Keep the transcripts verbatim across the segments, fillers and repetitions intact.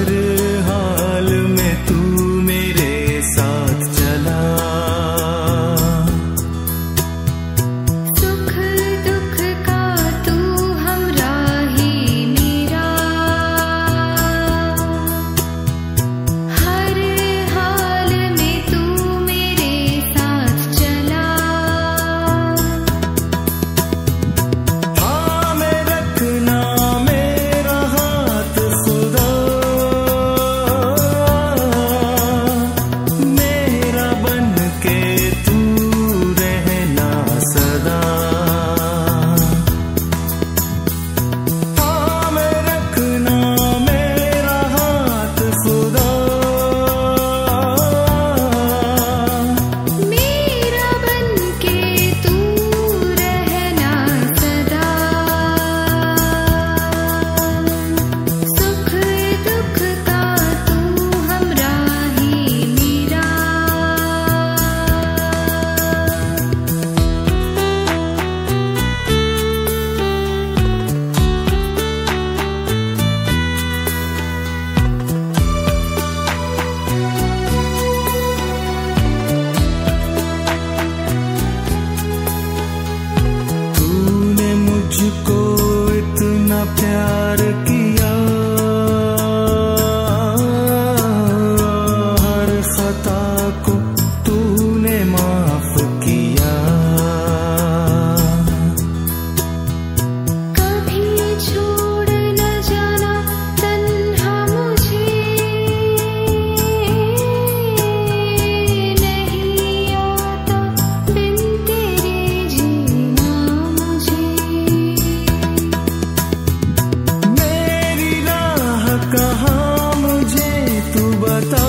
हर हाल में तू मेरे साथ चला। सुख दुख का तू हमराही मेरा, हर हाल में तू मेरे साथ चला। हाँ मैं रखना मेरा हाथ खुदा, मेरा बन के तू रहना सदा। हाँ मैं रखना मेरा हाथ खुदा, मेरा बन के तू रहना सदा। सुख दुख का तू हमराही मेरा। तूने मुझको इतना प्यार किया, हर खता को तूने माफ किया। कभी छोड़ न जाना तन्हा मुझे, नहीं आता बिन तेरे जीना मुझे। मेरी राह कहाँ मुझे तू बता,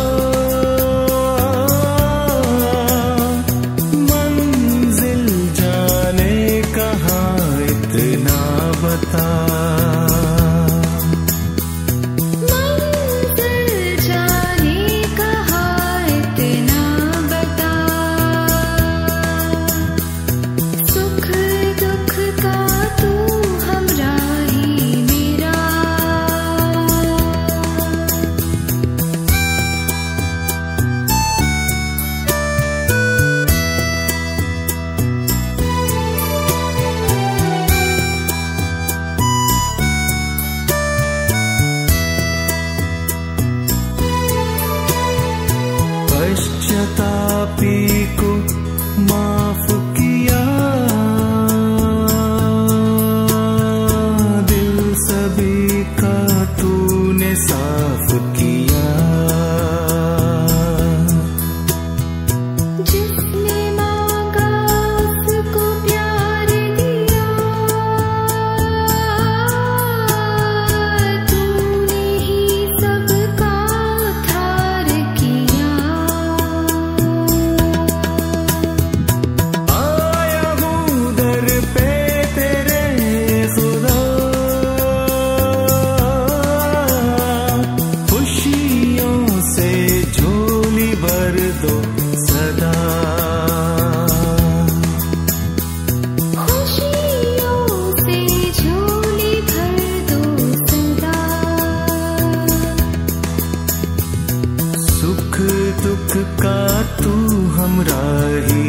मंजिल जाने कहाँ इतना बता। मंजिल जाने कहाँ इतना बता। सुख दुख का तू हमराही मेरा। पश्चातापी को माफ किया, दिल सभी का तूने साफ किया। जिसने मांगा उसको प्यार दिया, तूने ही सबका उद्धार किया। आया हूँ दर पे तेरे खुदा, खुशियों से झोली भर दो सदा। खुशियों से झोली भर दो सदा। सुख दुख का तू हमराही